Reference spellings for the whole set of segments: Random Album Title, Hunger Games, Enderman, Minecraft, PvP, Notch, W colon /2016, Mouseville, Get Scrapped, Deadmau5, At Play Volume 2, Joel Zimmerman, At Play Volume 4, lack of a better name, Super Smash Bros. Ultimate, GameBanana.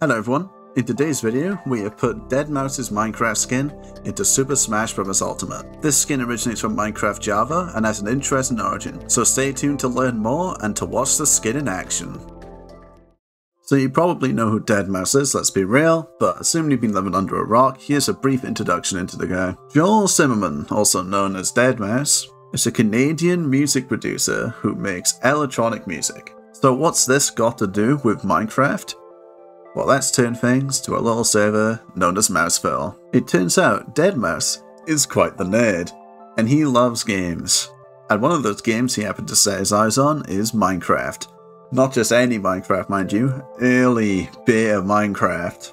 Hello everyone, in today's video we have put Deadmau5's Minecraft skin into Super Smash Bros. Ultimate. This skin originates from Minecraft Java and has an interesting origin, so stay tuned to learn more and to watch the skin in action. So you probably know who Deadmau5 is, let's be real, but assuming you've been living under a rock, here's a brief introduction into the guy. Joel Zimmerman, also known as Deadmau5, is a Canadian music producer who makes electronic music. So what's this got to do with Minecraft? Well, let's turn things to a little server known as Mouseville. It turns out Deadmau5 is quite the nerd, and he loves games. And one of those games he happened to set his eyes on is Minecraft. Not just any Minecraft, mind you, early beta Minecraft.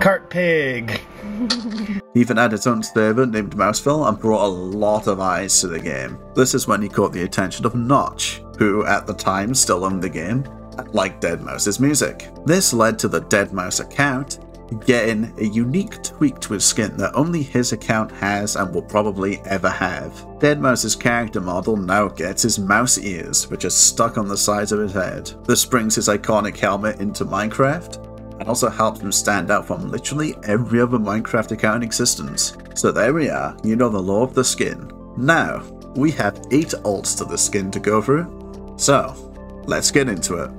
Cart pig! He even had his own server named Mouseville and brought a lot of eyes to the game. This is when he caught the attention of Notch, who at the time still owned the game and liked Deadmau5's music. This led to the Deadmau5 account getting a unique tweak to his skin that only his account has and will probably ever have. Deadmau5's character model now gets his mouse ears, which are stuck on the sides of his head. This brings his iconic helmet into Minecraft, and also helps them stand out from literally every other Minecraft account in existence. So there we are, you know the lore of the skin. Now, we have 8 alts to the skin to go through, so let's get into it.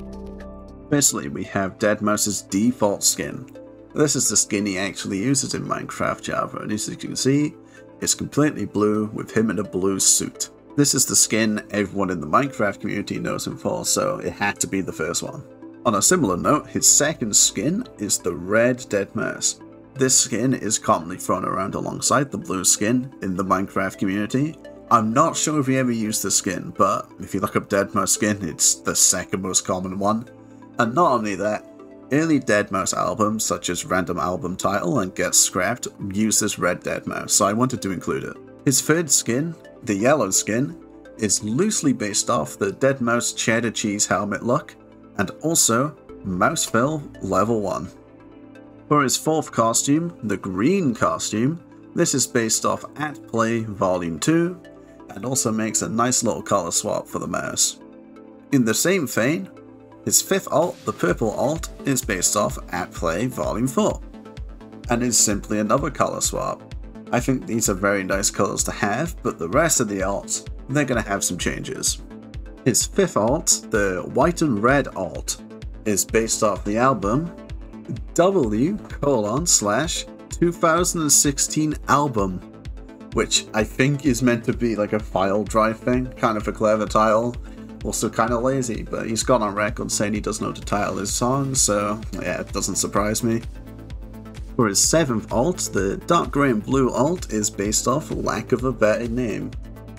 Firstly, we have Deadmau5's default skin. This is the skin he actually uses in Minecraft Java, and as you can see, it's completely blue with him in a blue suit. This is the skin everyone in the Minecraft community knows him for, so it had to be the first one. On a similar note, his second skin is the red Deadmau5. This skin is commonly thrown around alongside the blue skin in the Minecraft community. I'm not sure if he ever used this skin, but if you look up Deadmau5 skin, it's the second most common one. And not only that, early Deadmau5 albums such as Random Album Title and Get Scrapped use this red Deadmau5, so I wanted to include it. His third skin, the yellow skin, is loosely based off the Deadmau5 cheddar cheese helmet look, and also Mouseville level 1. For his fourth costume, the green costume, this is based off At Play Volume 2, and also makes a nice little color swap for the mouse. In the same vein, his fifth alt, the purple alt, is based off At Play Volume 4, and is simply another color swap. I think these are very nice colors to have, but the rest of the alts, they're going to have some changes. His fifth alt, the white and red alt, is based off the album W colon /2016 album, which I think is meant to be like a file drive thing, kind of a clever title, also kind of lazy, but he's gone on record saying he doesn't know to title his song, so yeah, it doesn't surprise me. For his seventh alt, the dark grey and blue alt is based off Lack of a Better Name.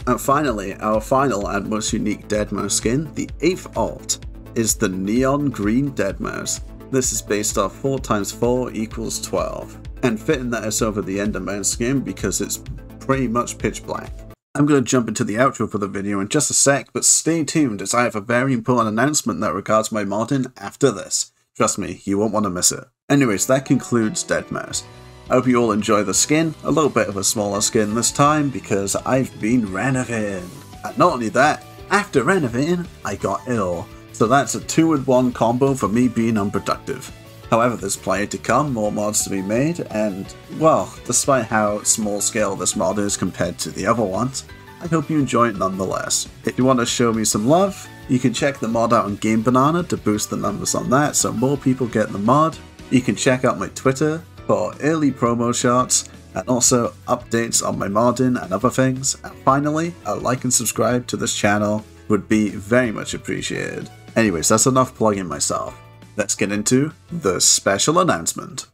And finally, our final and most unique Deadmau5 skin, the 8th alt, is the neon green Deadmau5. This is based off 4 times 4 equals 12, and fitting that is over the Enderman skin because it's pretty much pitch black. I'm going to jump into the outro for the video in just a sec, but stay tuned as I have a very important announcement that regards my modding after this. Trust me, you won't want to miss it. Anyways, that concludes Deadmau5. I hope you all enjoy the skin, a little bit of a smaller skin this time because I've been renovating. And not only that, after renovating, I got ill. So that's a 2-in-1 combo for me being unproductive. However, there's plenty to come, more mods to be made, and, well, despite how small scale this mod is compared to the other ones, I hope you enjoy it nonetheless. If you want to show me some love, you can check the mod out on GameBanana to boost the numbers on that so more people get the mod. You can check out my Twitter for early promo shots, and also updates on my modding and other things. And finally, a like and subscribe to this channel would be very much appreciated. Anyways, that's enough plugging myself. Let's get into the special announcement.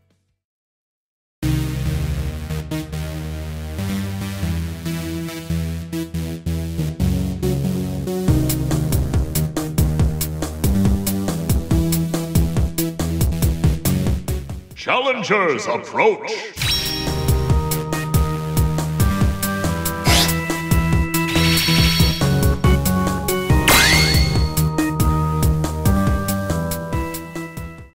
Challengers approach!